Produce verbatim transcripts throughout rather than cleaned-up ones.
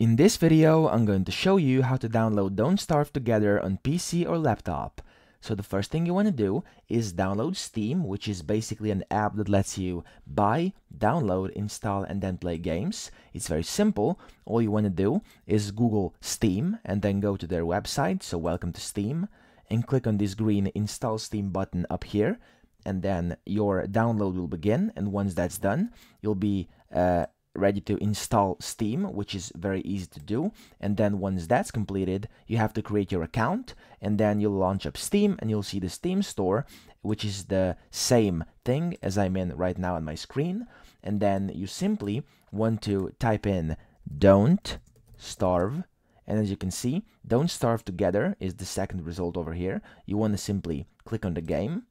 In this video, I'm going to show you how to download Don't Starve Together on P C or laptop. So the first thing you want to do is download Steam, which is basically an app that lets you buy, download, install, and then play games. It's very simple. All you want to do is Google Steam and then go to their website, so welcome to Steam, and click on this green Install Steam button up here, and then your download will begin, and once that's done, you'll be uh, ready to install Steam, which is very easy to do. And then once that's completed, you have to create your account, and then you'll launch up Steam, and you'll see the Steam store, which is the same thing as I'm in right now on my screen. And then you simply want to type in Don't Starve, and as you can see, Don't Starve Together is the second result over here. You want to simply click on the game,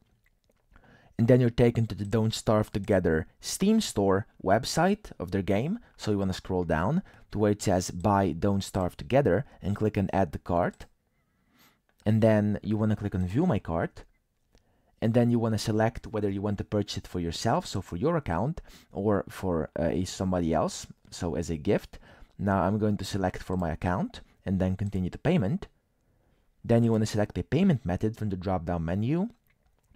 and then you're taken to the Don't Starve Together Steam store website of their game. So you want to scroll down to where it says Buy Don't Starve Together and click on Add to Cart. And then you want to click on View My Cart. And then you want to select whether you want to purchase it for yourself, so for your account, or for uh, somebody else, so as a gift. Now I'm going to select for my account and then continue to payment. Then you want to select a payment method from the drop-down menu.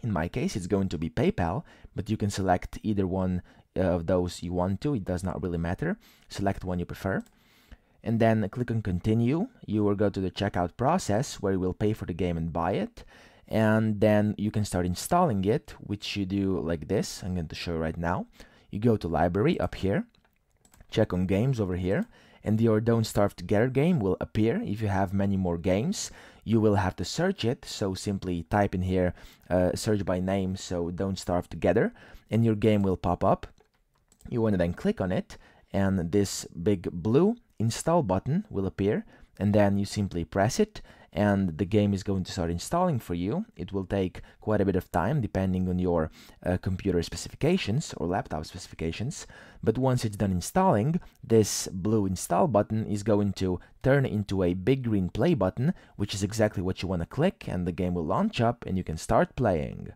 In my case, it's going to be PayPal, but you can select either one of those you want to. It does not really matter. Select one you prefer. And then click on Continue. You will go to the checkout process where you will pay for the game and buy it. And then you can start installing it, which you do like this. I'm going to show you right now. You go to Library up here. Check on Games over here. And your Don't Starve Together game will appear. If you have many more games, you will have to search it, so simply type in here, uh, search by name, so Don't Starve Together, and your game will pop up. You want to then click on it, and this big blue install button will appear, and then you simply press it, and the game is going to start installing for you. It will take quite a bit of time depending on your uh, computer specifications or laptop specifications, but once it's done installing, this blue install button is going to turn into a big green play button, which is exactly what you want to click, and the game will launch up and you can start playing.